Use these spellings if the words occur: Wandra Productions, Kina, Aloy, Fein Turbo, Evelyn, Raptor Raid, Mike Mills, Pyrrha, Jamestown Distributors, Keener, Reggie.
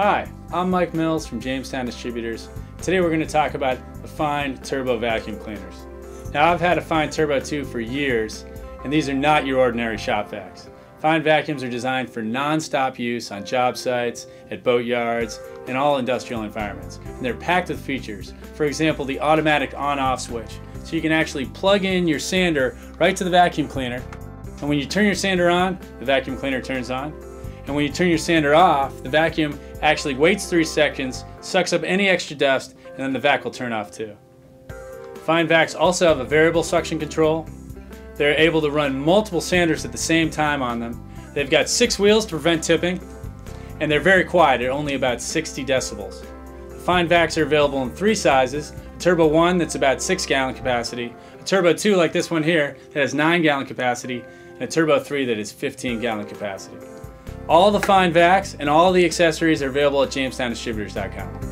Hi, I'm Mike Mills from Jamestown Distributors. Today we're going to talk about the Fein Turbo vacuum cleaners. Now I've had a Fein Turbo 2 for years, and these are not your ordinary shop vacs. Fein vacuums are designed for non-stop use on job sites, at boat yards, and all industrial environments. And they're packed with features. For example, the automatic on-off switch. So you can actually plug in your sander right to the vacuum cleaner, and when you turn your sander on, the vacuum cleaner turns on. And when you turn your sander off, the vacuum actually waits 3 seconds, sucks up any extra dust, and then the vac will turn off too. Fein vacs also have a variable suction control. They're able to run multiple sanders at the same time on them. They've got 6 wheels to prevent tipping, and they're very quiet at only about 60 decibels. The Fein vacs are available in 3 sizes, a Turbo 1 that's about 6-gallon capacity, a Turbo 2 like this one here that has 9-gallon capacity, and a Turbo 3 that is 15-gallon capacity. All the Fein vacs and all the accessories are available at JamestownDistributors.com.